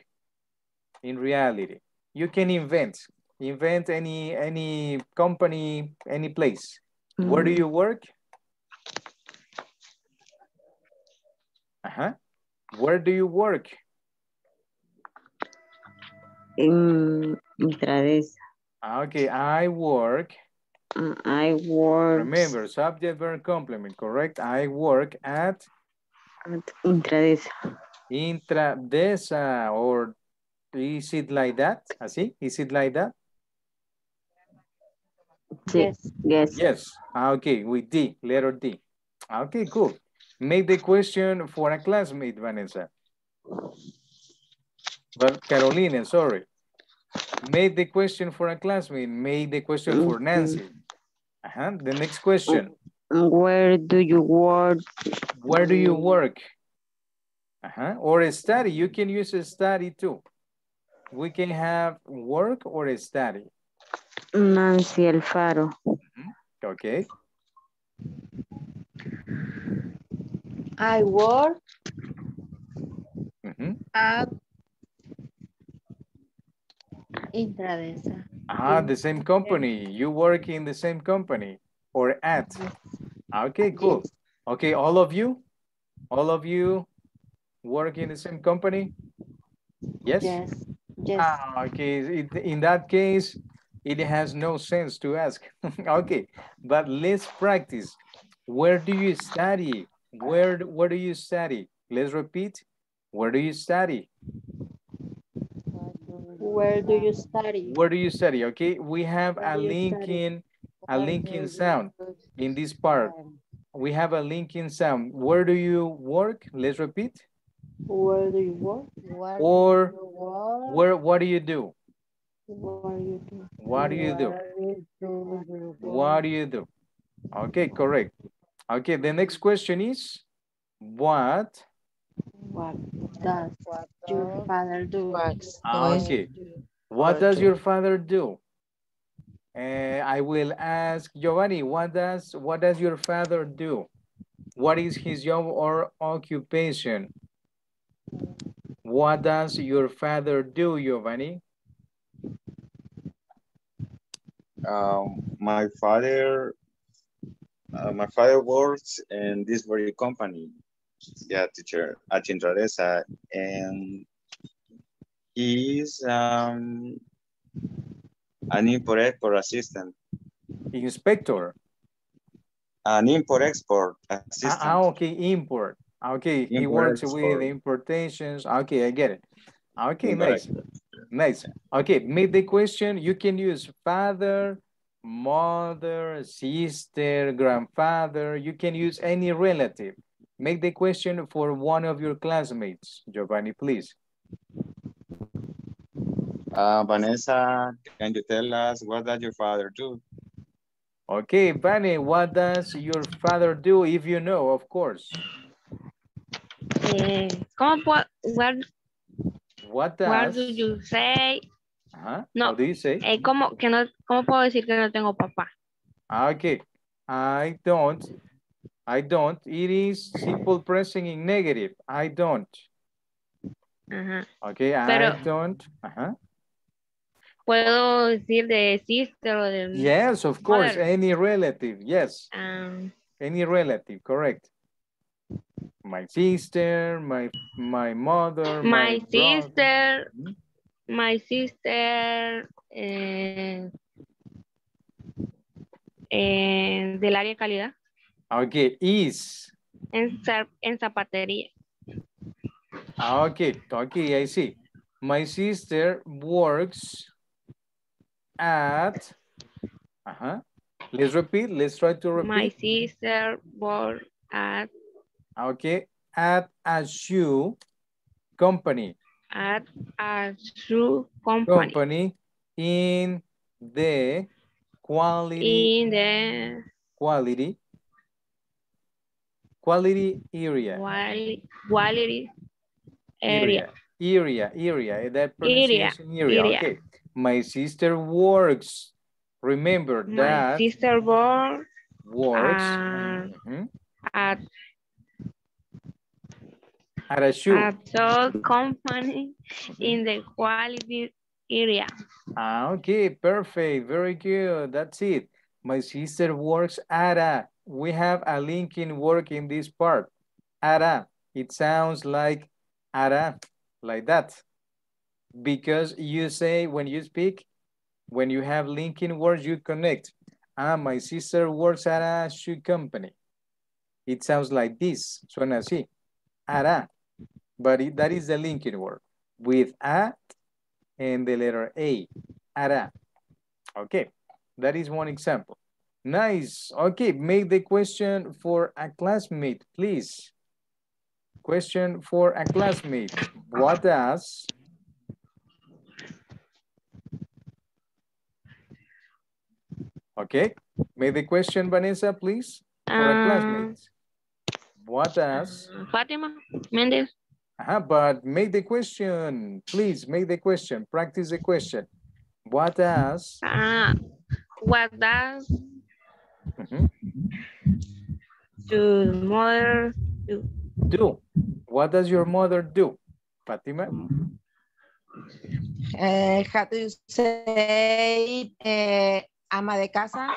in reality. You can invent, invent any any company, any place. Mm-hmm. Where do you work? Uh-huh. Where do you work? In Intradesa. Okay, I work. Uh, I work. Remember, subject, verb, complement, correct? I work at? At Intradesa. Intradesa, or is it like that? Así? Is it like that? Yes. Yes. Yes. Okay, with D, letter D. Okay, cool. Make the question for a classmate, Vanessa. But Carolina, sorry. Make the question for a classmate. Make the question for Nancy. Uh-huh. The next question. Where do you work? Where do you work? Uh-huh. Or study. You can use a study too. We can have work or study. Nancy Alfaro. Mm-hmm. Okay. I work mm-hmm. at Intradesa. Ah, the same company. You work in the same company or at. Okay, cool. Okay, all of you? All of you work in the same company? Yes? Yes. Yes. Ah, okay. It, in that case, it has no sense to ask. Okay, but let's practice. Where do you study? Where, where do you study? Let's repeat. Where do you study? Where do you study? Where do you study? Okay, we have a linking, a linking sound in this part. We have a linking sound. Where do you work? Let's repeat. Where do you work? Where or do you work? Where? What do you do? What do you do? What do you do? Okay, correct. Okay, the next question is, what? What does your father do? Okay, what does your father do? Uh, I will ask Giovanni, what does, what does your father do? What is his job or occupation? What does your father do, Giovanni? Um, my father... Uh, my father works in this very company, yeah, teacher, at Intradesa, and he is um, an import-export assistant. Inspector? An import-export assistant. Ah, okay, import. Okay, import he works export. With importations. Okay, I get it. Okay, nice. Nice. Okay, make the question. You can use father, mother, sister, grandfather. You can use any relative. Make the question for one of your classmates. Giovanni, please. Uh, Vanessa, can you tell us what does your father do? Okay, Vanny, what does your father do? If you know, of course. Uh, what, what does? What do you say? Uh-huh. No, eh, ¿cómo, que no, ¿cómo puedo decir que no tengo papá? Okay, I don't, I don't, it is simple present in negative, I don't. Ajá. Ok, pero, I don't. Ajá. ¿Puedo decir de sister o de yes, of course. Mother. Any relative. Yes. Um, any relative. Correct. My sister, my my mother, my, my sister, brother. my sister, eh, eh, del área de calidad. Okay, is. En, en zapatería. Okay, okay, I see. My sister works at. Uh-huh. Let's repeat. Let's try to repeat. My sister works at. Okay, at a shoe company. At a shoe company. Company in the quality. In the quality. Quality area. Quality, quality area. Area, area, that pronunciation area. area. Okay. My sister works. Remember My that. My sister works. Works. Uh, mm-hmm. At. At a shoe. A toll company in the quality area. Ah, okay, perfect. Very good. That's it. My sister works at a. We have a linking work in this part. At a. It sounds like at a, like that. Because you say when you speak, when you have linking words, you connect. Ah, my sister works at a shoe company. It sounds like this. Suena así. At a. But it, that is the linking word with a and the letter A, ara. Okay, that is one example. Nice, okay, make the question for a classmate, please. Question for a classmate, what does? Okay, make the question, Vanessa, please, for um... a classmate. What does? Fatima Mendez. Uh-huh, but make the question, please make the question, practice the question. What does? Uh, what does mm-hmm. your mother do? Do. What does your mother do, Fatima? Uh, how do you say uh, ama de casa?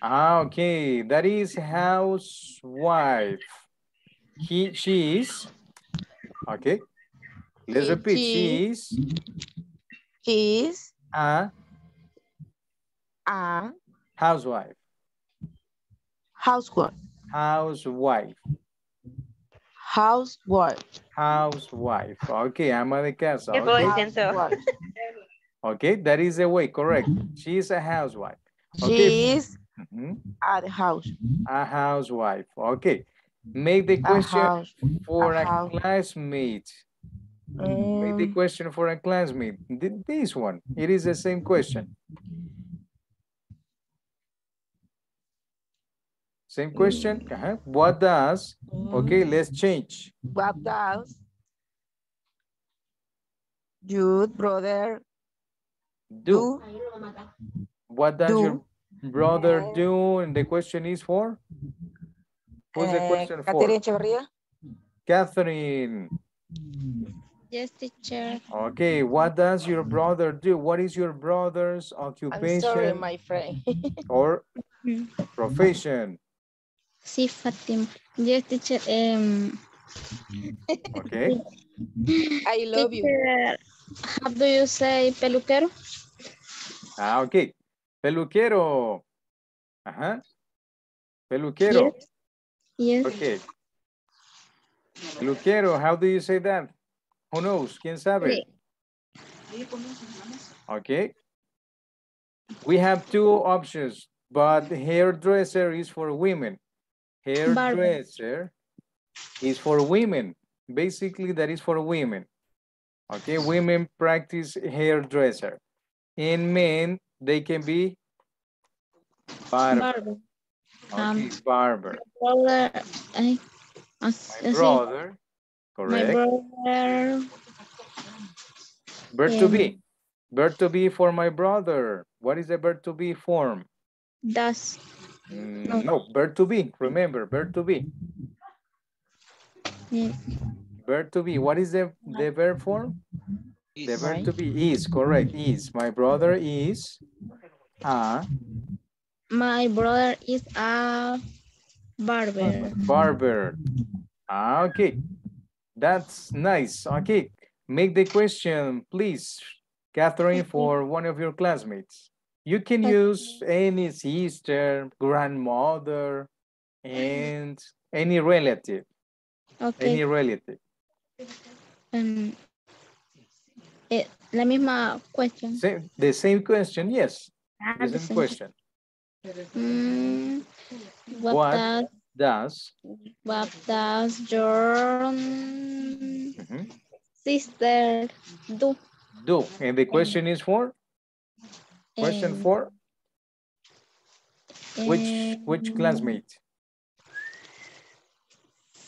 Ah, okay, that is housewife. He, she is. Okay, let's she, repeat. She is. She is. A. A. Housewife. Housewife. Housewife. Housewife. Housewife. Okay, ama de casa. Okay. Okay, that is the way. Correct. She is a housewife. Okay. She is mm-hmm. at house. A housewife. Okay. Make the question a house, for a, a classmate. Um, Make the question for a classmate. This one, it is the same question. Same question. Uh-huh. What does? Okay, let's change. What does your brother do? do? What does do? your brother do? And the question is for? What's the question uh, for? Catherine Chavarria. Catherine. Yes, teacher. Okay, what does your brother do? What is your brother's occupation? I'm sorry, my friend. Or profession? Sí, Fatima. Yes, teacher. Um... Okay. I love teacher, you. How do you say peluquero? Ah, okay. Peluquero. Ajá. Peluquero. Yes. Yes. Okay. Peluquero, how do you say that? Who knows? ¿Quién sabe? Okay. We have two options, but hairdresser is for women. Hairdresser is for women. Basically, that is for women. Okay, women practice hairdresser. In men, they can be barber. Okay, um, barber. My brother, I, I, I my brother say, correct. My brother. Verb yeah. to be. Verb to be for my brother. What is the verb to be form? Does. Mm, no, no verb to be. Remember, verb to be. Yeah. Verb to be. What is the, the verb form? Is. The verb to be is, correct, is. My brother is a... My brother is a barber. Barber. Okay. That's nice. Okay. Make the question, please, Catherine, for one of your classmates. You can use any sister, grandmother, and any relative. Okay. Any relative. Um, eh, la misma question. Same, the same question, yes. Ah, the same, same question. Mm, what what does, does what does your mm-hmm. sister do? Do. And the question is for? Question um, four. Which which classmate?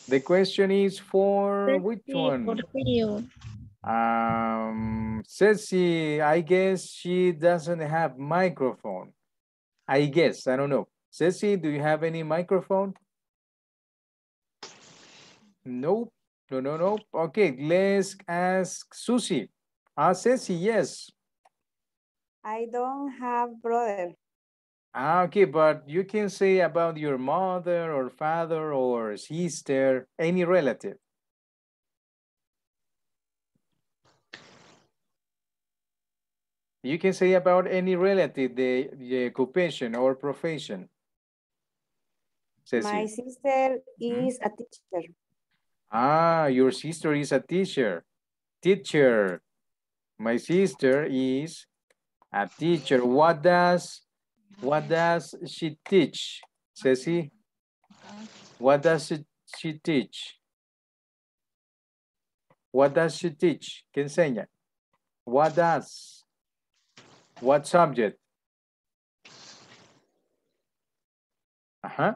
The question is for which one? Portillo. Um, Ceci, I guess she doesn't have microphone. I guess, I don't know. Ceci, do you have any microphone? Nope, no, no, no. Okay, let's ask Susie. Ah, uh, Ceci, yes. I don't have brother. Ah, okay, but you can say about your mother or father or sister, any relative. You can say about any relative, the, the occupation or profession. Ceci. My sister is hmm? a teacher. Ah, your sister is a teacher. Teacher. My sister is a teacher. What does... What does she teach, Ceci? What does she, she teach? What does she teach? ¿Qué enseña? What does? What subject? Uh-huh.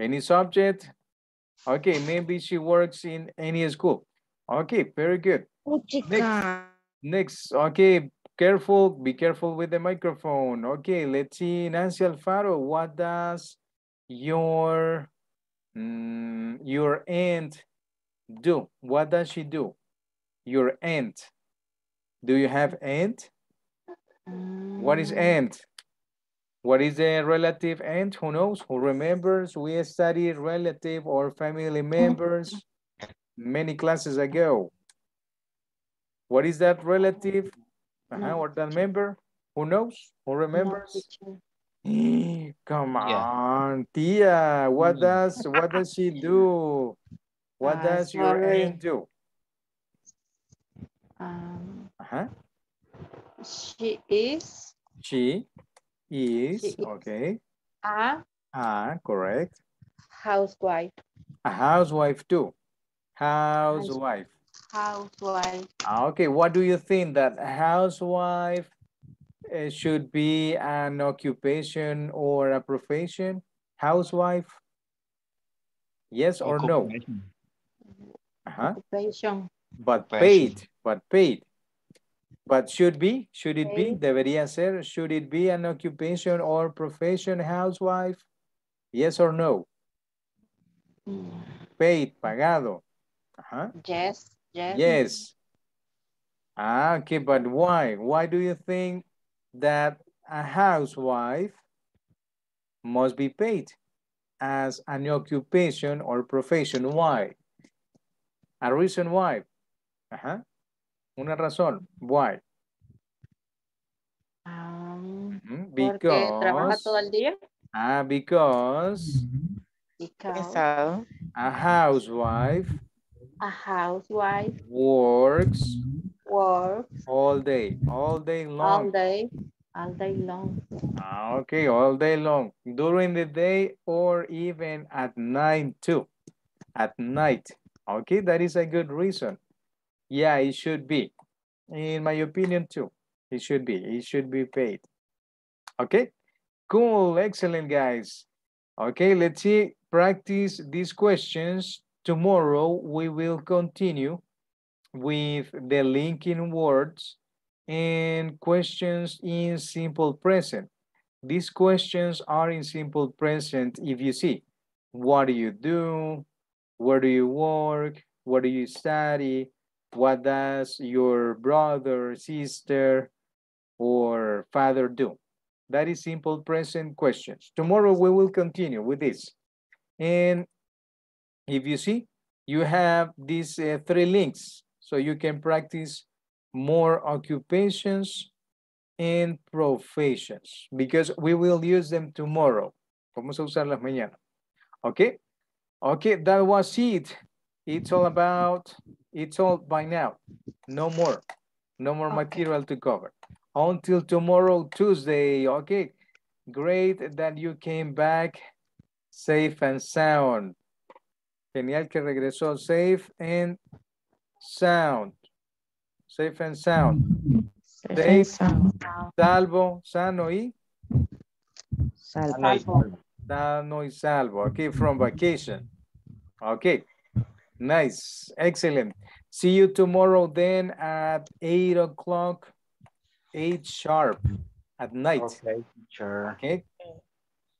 Any subject? Okay, maybe she works in any school. Okay, very good. Next, next. Okay. Careful, be careful with the microphone. Okay, let's see, Nancy Alfaro, what does your, mm, your aunt do? What does she do? Your aunt. Do you have aunt? What is aunt? What is a relative aunt? Who knows? Who remembers? We studied relative or family members many classes ago. What is that relative? Uh-huh, or that member, who knows, who remembers? No, come on, yeah. Tia, what does what does she do? What uh, does sorry. your aunt do? Um, uh-huh. She is. She is, she okay. Ah. Ah, correct. Housewife. A housewife too. Housewife. Housewife. Okay, what do you think that housewife uh, should be an occupation or a profession? Housewife? Yes or no? Uh-huh. Occupation. But paid, but paid. But should be, should it be, debería ser, should it be an occupation or profession, housewife? Yes or no? Paid, pagado. Uh-huh. Yes. Yes. Yes. Ah, okay, but why? Why do you think that a housewife must be paid as an occupation or profession? Why? A reason why? Uh-huh. Una razón. Why? Um, mm-hmm. Because. Trabaja todo el día. Ah, because. Because. A housewife. A housewife works works all day, all day long. All day, all day long. Okay, all day long. During the day or even at night too. At night. Okay, that is a good reason. Yeah, it should be. In my opinion too, it should be. It should be paid. Okay, cool, excellent guys. Okay, let's see, practice these questions. Tomorrow, we will continue with the linking words and questions in simple present. These questions are in simple present if you see. What do you do? where do you work, what do you study, what does your brother, sister, or father do? That is simple present questions. Tomorrow we will continue with this. And if you see, you have these uh, three links, so you can practice more occupations and professions, because we will use them tomorrow. Vamos a usarlas mañana. Okay? Okay, that was it. It's all about, it's all by now. No more. No more okay. material to cover. Until tomorrow, Tuesday. Okay, great that you came back safe and sound. Genial que regresó safe and sound. Safe and sound. Safe, safe and sound. Salvo, sano y? Salvo. Sano y salvo. Okay, from vacation. Okay, nice. Excellent. See you tomorrow then at eight o'clock. Eight sharp at night. Okay, sure. Okay.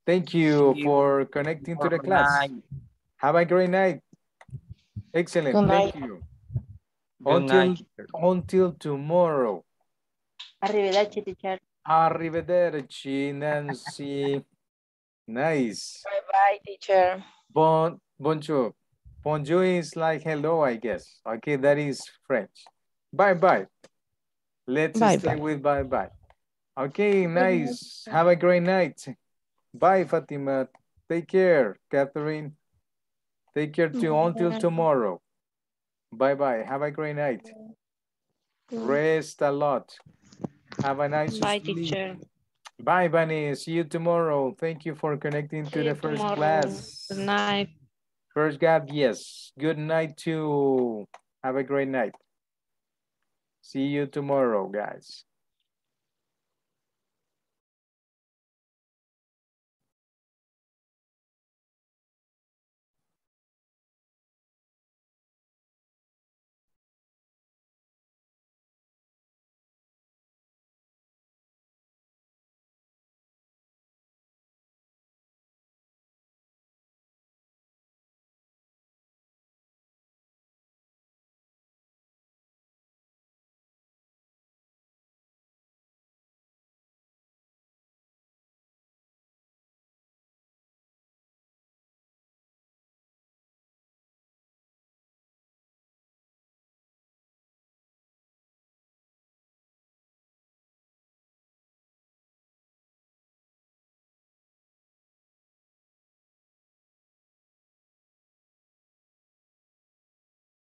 Thank you for connecting to the class. Have a great night. Excellent. Thank you. Until until tomorrow. Arrivederci, teacher. Arrivederci, Nancy. Nice. Bye bye, teacher. Bon bonjour. Bonjour is like hello, I guess. Okay, that is French. Bye bye. Let's bye, stay bye. with bye-bye. Okay, nice. Have a great night. Bye, Fatima. Take care, Catherine. Take care too until tomorrow. Bye-bye. Have a great night. Rest a lot. Have a nice Bye, sleep. teacher. Bye, Bunny. See you tomorrow. Thank you for connecting See to the first tomorrow. class. Good night. First gap, yes. Good night too. Have a great night. See you tomorrow, guys.